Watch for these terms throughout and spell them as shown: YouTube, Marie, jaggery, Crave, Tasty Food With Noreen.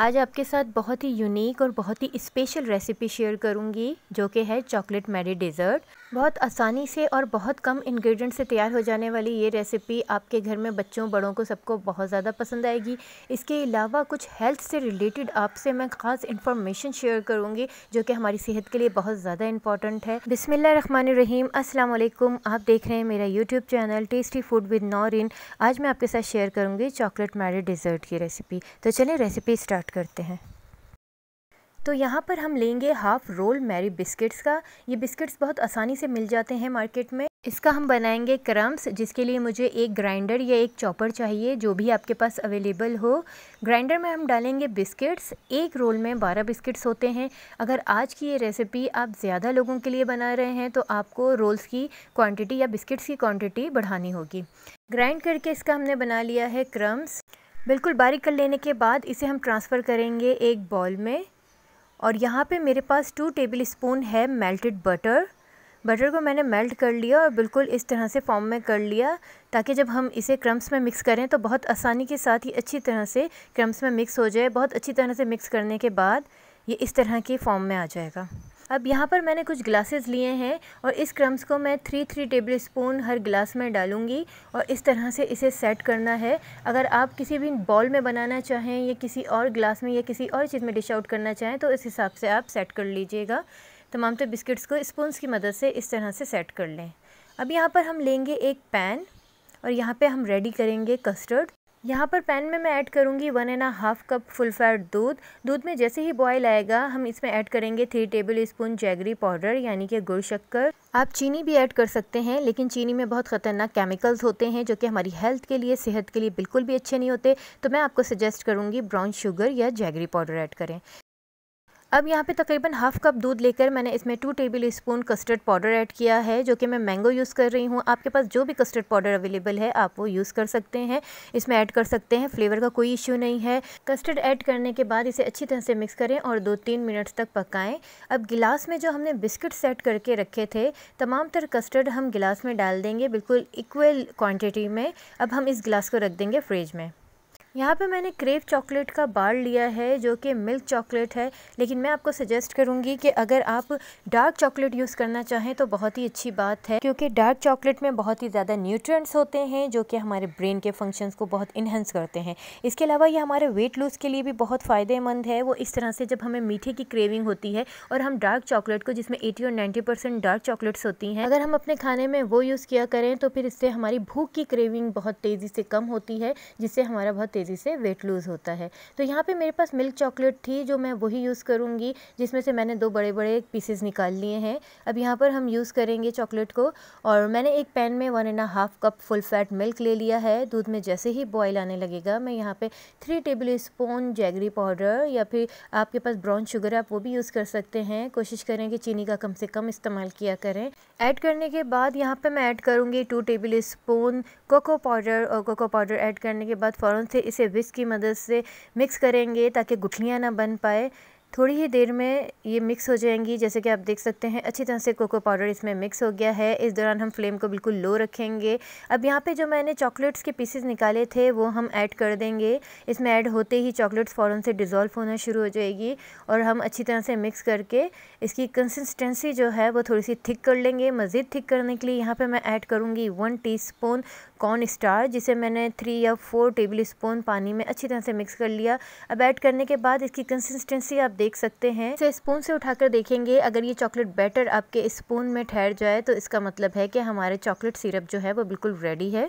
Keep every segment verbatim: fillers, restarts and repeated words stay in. आज आपके साथ बहुत ही यूनिक और बहुत ही स्पेशल रेसिपी शेयर करूंगी जो कि है चॉकलेट मैरी डेज़र्ट। बहुत आसानी से और बहुत कम इंग्रेडिएंट से तैयार हो जाने वाली ये रेसिपी आपके घर में बच्चों बड़ों को सबको बहुत ज़्यादा पसंद आएगी। इसके अलावा कुछ हेल्थ से रिलेटेड आपसे मैं ख़ास इन्फॉर्मेशन शेयर करूँगी जो कि हमारी सेहत के लिए बहुत ज़्यादा इंपॉर्टेंट है। बिस्मिल्लाहिर्रहमानिर्रहीम, अस्सलाम वालेकुम। आप देख रहे हैं मेरा YouTube channel tasty food with Naureen. आज मैं आपके साथ शेयर करूँगी चॉकलेट मैरी डेज़र्ट की रेसिपी। तो चलें रेसिपी स्टार्ट करते हैं। तो यहाँ पर हम लेंगे हाफ़ रोल मैरी बिस्किट्स का। ये बिस्किट्स बहुत आसानी से मिल जाते हैं मार्केट में। इसका हम बनाएंगे क्रम्स, जिसके लिए मुझे एक ग्राइंडर या एक चॉपर चाहिए, जो भी आपके पास अवेलेबल हो। ग्राइंडर में हम डालेंगे बिस्किट्स। एक रोल में बारह बिस्किट्स होते हैं। अगर आज की ये रेसिपी आप ज़्यादा लोगों के लिए बना रहे हैं तो आपको रोल्स की क्वांटिटी या बिस्किट्स की क्वांटिटी बढ़ानी होगी। ग्राइंड करके इसका हमने बना लिया है क्रम्स। बिल्कुल बारीक कर लेने के बाद इसे हम ट्रांसफ़र करेंगे एक बॉल में। और यहाँ पे मेरे पास टू टेबल स्पून है मेल्टेड बटर। बटर को मैंने मेल्ट कर लिया और बिल्कुल इस तरह से फॉर्म में कर लिया, ताकि जब हम इसे क्रम्स में मिक्स करें तो बहुत आसानी के साथ ही अच्छी तरह से क्रम्स में मिक्स हो जाए। बहुत अच्छी तरह से मिक्स करने के बाद ये इस तरह के फॉर्म में आ जाएगा। अब यहाँ पर मैंने कुछ ग्लासेस लिए हैं और इस क्रम्स को मैं थ्री थ्री टेबल स्पून हर ग्लास में डालूंगी और इस तरह से इसे सेट करना है। अगर आप किसी भी बॉल में बनाना चाहें या किसी और ग्लास में या किसी और चीज़ में डिश आउट करना चाहें तो इस हिसाब से आप सेट कर लीजिएगा। तमाम तो बिस्किट्स को स्पून्स की मदद से इस तरह से सेट कर लें। अब यहाँ पर हम लेंगे एक पैन और यहाँ पर हम रेडी करेंगे कस्टर्ड। यहाँ पर पैन में मैं ऐड करूँगी one and half cup full fat दूध। दूध में जैसे ही बॉयल आएगा हम इसमें ऐड करेंगे three tablespoon jaggery powder यानी कि गुड़ शक्कर। आप चीनी भी ऐड कर सकते हैं, लेकिन चीनी में बहुत ख़तरनाक केमिकल्स होते हैं जो कि हमारी हेल्थ के लिए, सेहत के लिए बिल्कुल भी अच्छे नहीं होते। तो मैं आपको सजेस्ट करूँगी ब्राउन शुगर या जैगरी पाउडर ऐड करें। अब यहाँ पे तकरीबन हाफ़ कप दूध लेकर मैंने इसमें two tablespoon custard powder add किया है, जो कि मैं मैंगो यूज़ कर रही हूँ। आपके पास जो भी कस्टर्ड पाउडर अवेलेबल है आप वो यूज़ कर सकते हैं, इसमें ऐड कर सकते हैं। फ्लेवर का कोई इश्यू नहीं है। कस्टर्ड ऐड करने के बाद इसे अच्छी तरह से मिक्स करें और दो तीन मिनट्स तक पकाएँ। अब गिलास में जो हमने बिस्किट सेट करके रखे थे, तमाम तर कस्टर्ड हम गिलास में डाल देंगे बिल्कुल इक्वल क्वान्टिटी में। अब हम इस गिलास को रख देंगे फ्रिज में। यहाँ पे मैंने क्रेव चॉकलेट का बार लिया है जो कि मिल्क चॉकलेट है, लेकिन मैं आपको सजेस्ट करूँगी कि अगर आप डार्क चॉकलेट यूज़ करना चाहें तो बहुत ही अच्छी बात है, क्योंकि डार्क चॉकलेट में बहुत ही ज़्यादा न्यूट्रिएंट्स होते हैं जो कि हमारे ब्रेन के फंक्शंस को बहुत इन्हेंस करते हैं। इसके अलावा ये हमारे वेट लूज़ के लिए भी बहुत फ़ायदेमंद है। वो इस तरह से जब हमें मीठे की क्रेविंग होती है और हम डार्क चॉकलेट को, जिसमें एटी और नाइन्टी परसेंट डार्क चॉकलेट्स होती हैं, अगर हम अपने खाने में वो यूज़ किया करें तो फिर इससे हमारी भूख की क्रेविंग बहुत तेज़ी से कम होती है, जिससे हमारा बहुत तेज़ी से वेट लूज़ होता है। तो यहाँ पे मेरे पास मिल्क चॉकलेट थी जो मैं वही यूज़ करूँगी, जिसमें से मैंने दो बड़े बड़े पीसेस निकाल लिए हैं। अब यहाँ पर हम यूज़ करेंगे चॉकलेट को और मैंने एक पैन में one and half cup full fat milk ले लिया है। दूध में जैसे ही बॉयल आने लगेगा मैं यहाँ पे three tablespoon jaggery powder या फिर आपके पास ब्राउन शुगर आप वो भी यूज़ कर सकते हैं। कोशिश करें कि चीनी का कम से कम इस्तेमाल किया करें। ऐड करने के बाद यहाँ पर मैं ऐड करूँगी two tablespoon cocoa powder और कोको पाउडर ऐड करने के बाद फ़ौरन से इसे विस्क की मदद से मिक्स करेंगे ताकि गुठलियाँ ना बन पाए। थोड़ी ही देर में ये मिक्स हो जाएंगी। जैसे कि आप देख सकते हैं अच्छी तरह से कोको पाउडर इसमें मिक्स हो गया है। इस दौरान हम फ्लेम को बिल्कुल लो रखेंगे। अब यहाँ पे जो मैंने चॉकलेट्स के पीसेस निकाले थे वो हम ऐड कर देंगे। इसमें ऐड होते ही चॉकलेट्स फ़ौरन से डिज़ोल्व होना शुरू हो जाएगी और हम अच्छी तरह से मिक्स करके इसकी कंसिस्टेंसी जो है वो थोड़ी सी थिक कर लेंगे। मज़ीद थिक करने के लिए यहाँ पर मैं ऐड करूँगी one teaspoon cornstarch मैंने थ्री या फोर टेबल स्पून पानी में अच्छी तरह से मिक्स कर लिया। अब ऐड करने के बाद इसकी कंसिस्टेंसी आप देख सकते हैं। इसे स्पून से उठाकर देखेंगे, अगर ये चॉकलेट बैटर आपके स्पून में ठहर जाए तो इसका मतलब है कि हमारे चॉकलेट सिरप जो है वो बिल्कुल रेडी है।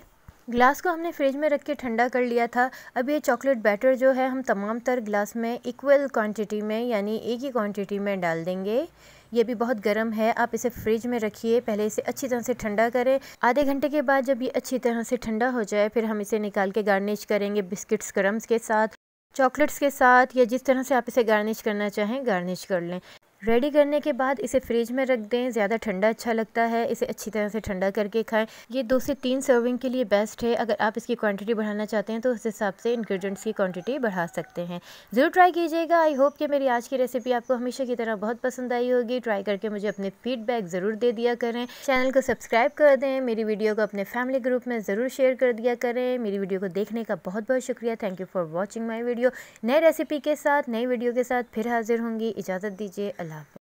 ग्लास को हमने फ्रिज में रख के ठंडा कर लिया था। अब ये चॉकलेट बैटर जो है हम तमाम तर ग्लास में इक्वल क्वांटिटी में यानी एक ही क्वांटिटी में डाल देंगे। ये भी बहुत गर्म है, आप इसे फ्रिज में रखिए। पहले इसे अच्छी तरह से ठंडा करें। आधे घंटे के बाद जब ये अच्छी तरह से ठंडा हो जाए फिर हम इसे निकाल के गार्निश करेंगे बिस्किट्स क्रम्स के साथ, चॉकलेट्स के साथ, या जिस तरह से आप इसे गार्निश करना चाहें गार्निश कर लें। रेडी करने के बाद इसे फ्रिज में रख दें, ज़्यादा ठंडा अच्छा लगता है। इसे अच्छी तरह से ठंडा करके खाएं। ये दो से तीन सर्विंग के लिए बेस्ट है। अगर आप इसकी क्वांटिटी बढ़ाना चाहते हैं तो उस हिसाब से इंग्रेडिएंट्स की क्वांटिटी बढ़ा सकते हैं। ज़रूर ट्राई कीजिएगा। आई होप कि मेरी आज की रेसिपी आपको हमेशा की तरह बहुत पसंद आई होगी। ट्राई करके मुझे अपने फीडबैक ज़रूर दे दिया करें। चैनल को सब्सक्राइब कर दें। मेरी वीडियो को अपने फैमिली ग्रुप में ज़रूर शेयर कर दिया करें। मेरी वीडियो को देखने का बहुत बहुत शुक्रिया। Thank you for watching my video. नई रेसिपी के साथ नई वीडियो के साथ फिर हाजिर होंगी। इजाज़त दीजिए। अल्लाह हाफ़िज़।